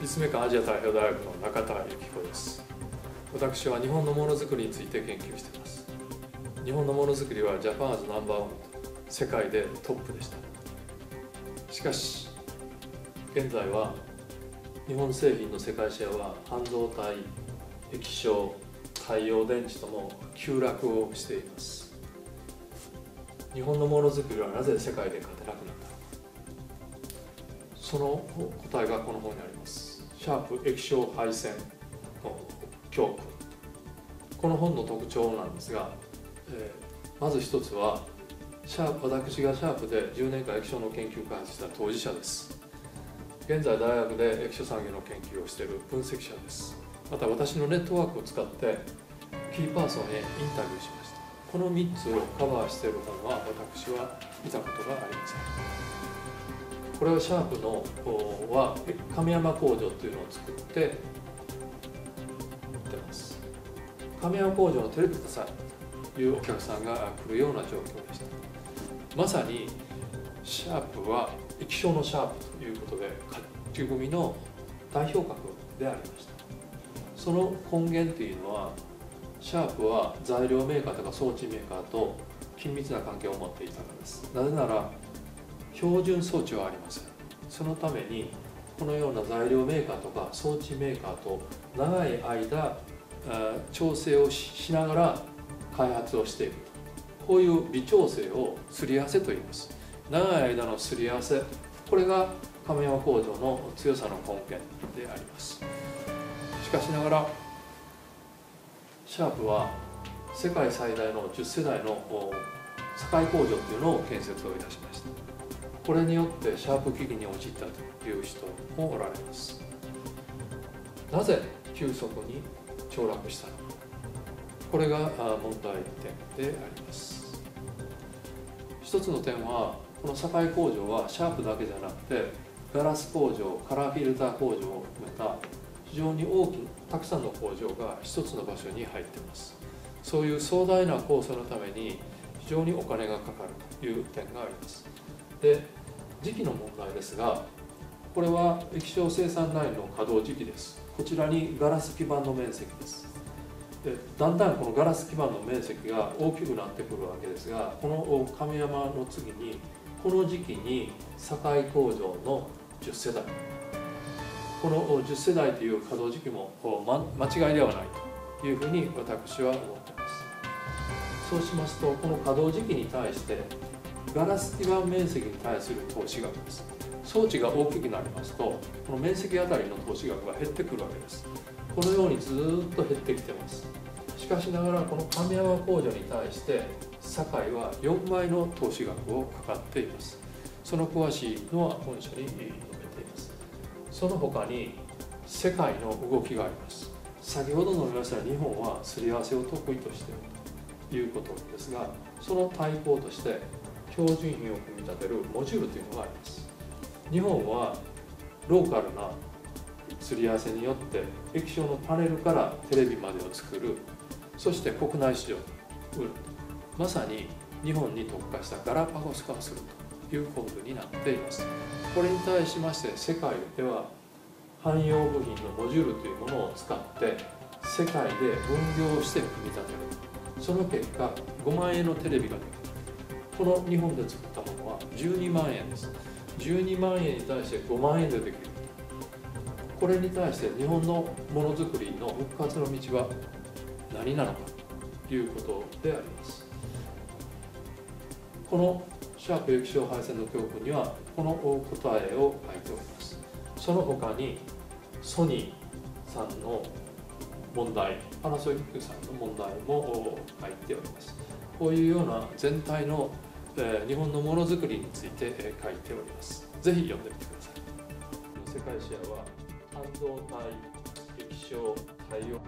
立命館アジア代表大学の中田由紀子です。私は日本のものづくりについて研究しています。日本のものづくりはジャパンアズナンバーワン、世界でトップでした。しかし現在は日本製品の世界シェアは半導体、液晶、太陽電池とも急落をしています。日本のものづくりはなぜ世界で勝てなくなったのか、その答えがこの本にあります。シャープ液晶配線の教訓、この本の特徴なんですが、まず一つは私がシャープで10年間液晶の研究開発した当事者です。現在大学で液晶産業の研究をしている分析者です。また私のネットワークを使ってキーパーソンへインタビューしました。この3つをカバーしている本は私は見たことがありません。これはシャープのは神山工場というのを作って売ってます。神山工場のテレビくださいというお客さんが来るような状況でした。まさにシャープは液晶のシャープということで勝ち組の代表格でありました。その根源というのは、シャープは材料メーカーとか装置メーカーと緊密な関係を持っていたからです。なぜなら標準装置はありません。そのためにこのような材料メーカーとか装置メーカーと長い間調整をしながら開発をしていく、こういう微調整をすり合わせといいます。長い間のすり合わせ、これが亀山工場の強さの根源であります。しかしながらシャープは世界最大の10世代の堺工場というのを建設をいたしました。これによってシャープ危機に陥ったという人もおられます。なぜ急速に凋落したのか、これが問題点であります。一つの点はこの堺工場はシャープだけじゃなくてガラス工場、カラーフィルター工場を含めた非常に大きなたくさんの工場が一つの場所に入っています。そういう壮大な構想のために非常にお金がかかるという点があります。で、時期の問題ですが、これは液晶生産ラインの稼働時期です。こちらにガラス基板の面積です。でだんだんこのガラス基板の面積が大きくなってくるわけですが、この亀山の次にこの時期に堺工場の10世代、この10世代という稼働時期も間違いではないというふうに私は思っています。そうしますとこの稼働時期に対してガラス基板面積に対する投資額です。装置が大きくなりますとこの面積あたりの投資額が減ってくるわけです。このようにずっと減ってきてます。しかしながらこの亀山工場に対して堺は4倍の投資額をかかっています。その詳しいのは本書にその他に世界の動きがあります。先ほど述べましたが日本はすり合わせを得意としているということですが、その対抗として標準品を組み立てるモジュールというのがあります。日本はローカルなすり合わせによって液晶のパネルからテレビまでを作る、そして国内市場に売る、まさに日本に特化したガラパゴス化をするという構図になっています。これに対しまして世界では汎用部品のモジュールというものを使って世界で分業して組み立てる、その結果5万円のテレビができる。この日本で作ったものは12万円です。12万円に対して5万円でできる。これに対して日本のものづくりの復活の道は何なのかということであります。このシャープ液晶配線の教訓にはこの答えを書いております。その他にソニーさんの問題、パナソニックさんの問題も書いております。こういうような全体の日本のものづくりについて書いております。ぜひ読んでみてください。世界シェアは半導体、液晶、太陽